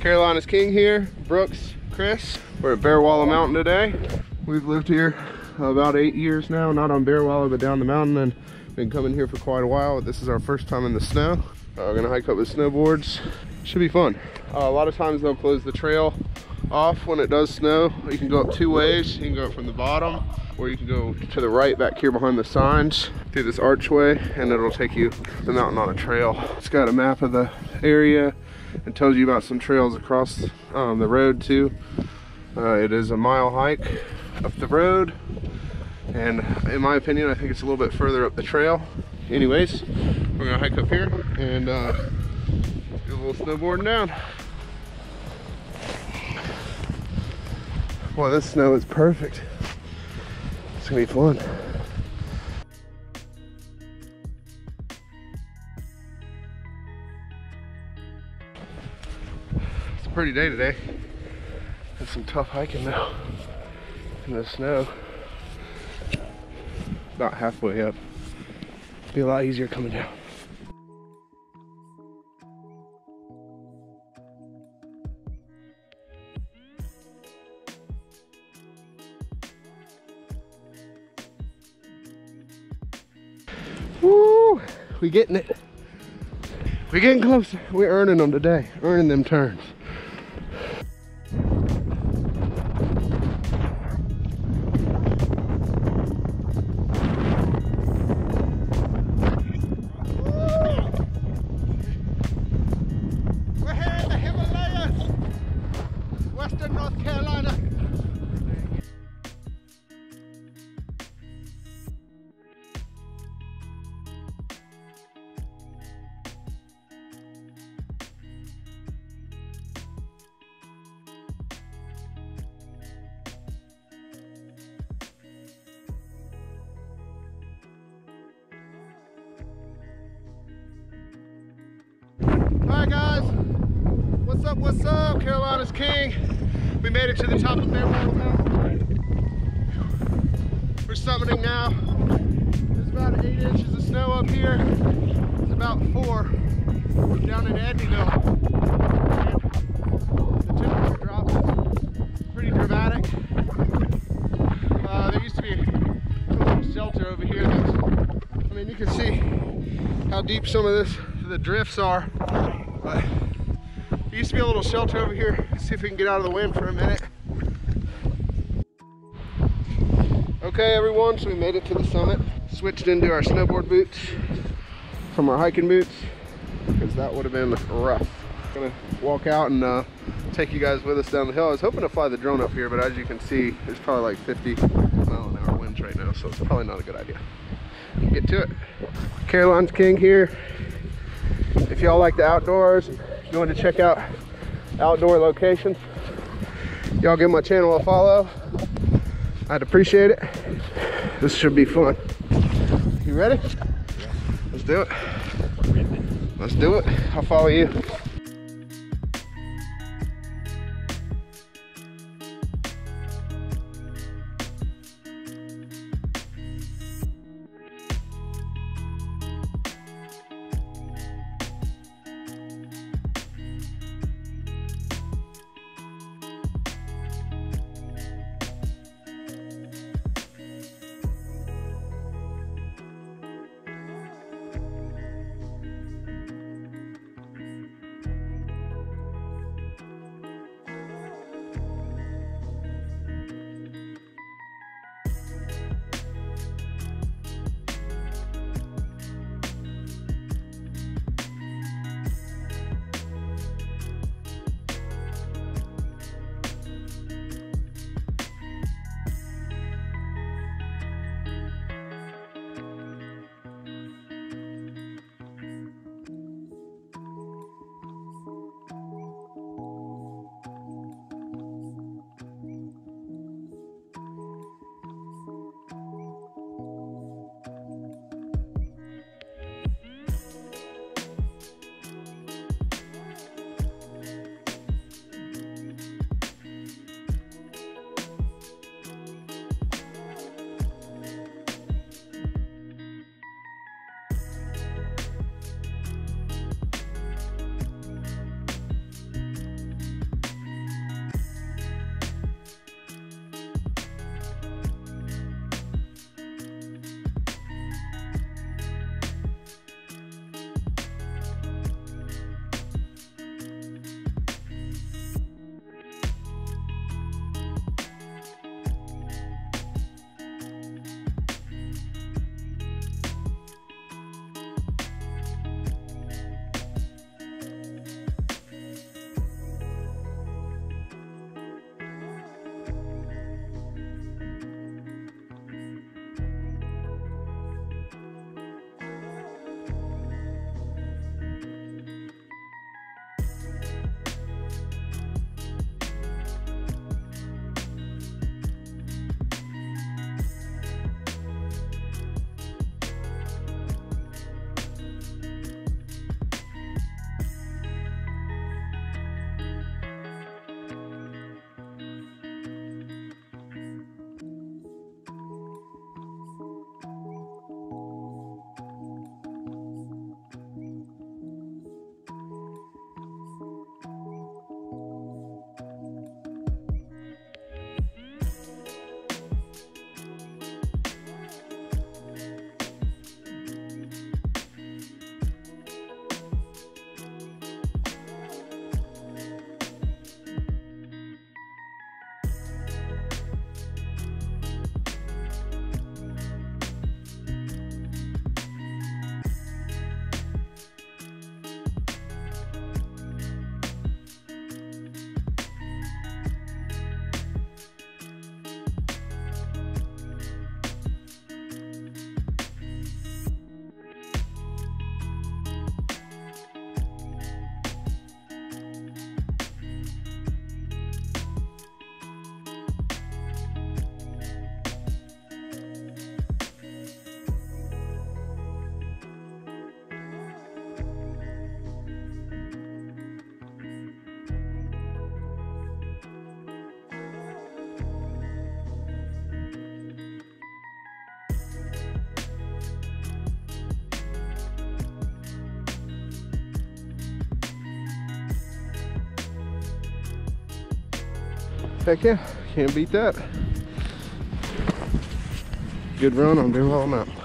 Carolina's King here, Brooks, Chris. We're at Bearwallow Mountain today. We've lived here about 8 years now, not on Bearwallow, but down the mountain, and been coming here for quite a while, but this is our first time in the snow. We're gonna hike up with snowboards. Should be fun. A lot of times they'll close the trail off when it does snow. You can go up two ways. You can go up from the bottom, or you can go to the right back here behind the signs through this archway, and it'll take you the mountain on a trail. It's got a map of the area and tells you about some trails across the road too. It is a mile hike up the road, and in my opinion I think it's a little bit further up the trail. Anyways, we're gonna hike up here and do a little snowboarding down. Boy, this snow is perfect. It's gonna be fun. It's a pretty day today. It's some tough hiking though, in the snow. About halfway up. It'll be a lot easier coming down. Woo! We getting it. We're getting closer. We're earning them today. Earning them turns. We're here in the Himalayas, Western North Carolina. Alright guys, what's up, Carolina's King. We made it to the top of Bearwallow Mountain. We're summiting now. There's about 8 inches of snow up here. It's about 4 down in Edneyville. The temperature drop is pretty dramatic. There used to be a little shelter over here. I mean, you can see how deep some of this the drifts are. But there used to be a little shelter over here. Let's see if we can get out of the wind for a minute. Okay everyone, so we made it to the summit. Switched into our snowboard boots from our hiking boots, because that would have been rough. Gonna walk out and take you guys with us down the hill. I was hoping to fly the drone up here, but as you can see, there's probably like 50 mile an hour winds right now, so it's probably not a good idea. Get to it. Carolina's King here. If y'all like the outdoors, going to check out outdoor locations, y'all give my channel a follow. I'd appreciate it. This should be fun. You ready? Yeah. Let's do it. Let's do it. I'll follow you. Heck yeah, can't beat that. Good run on Bearwallow Mountain.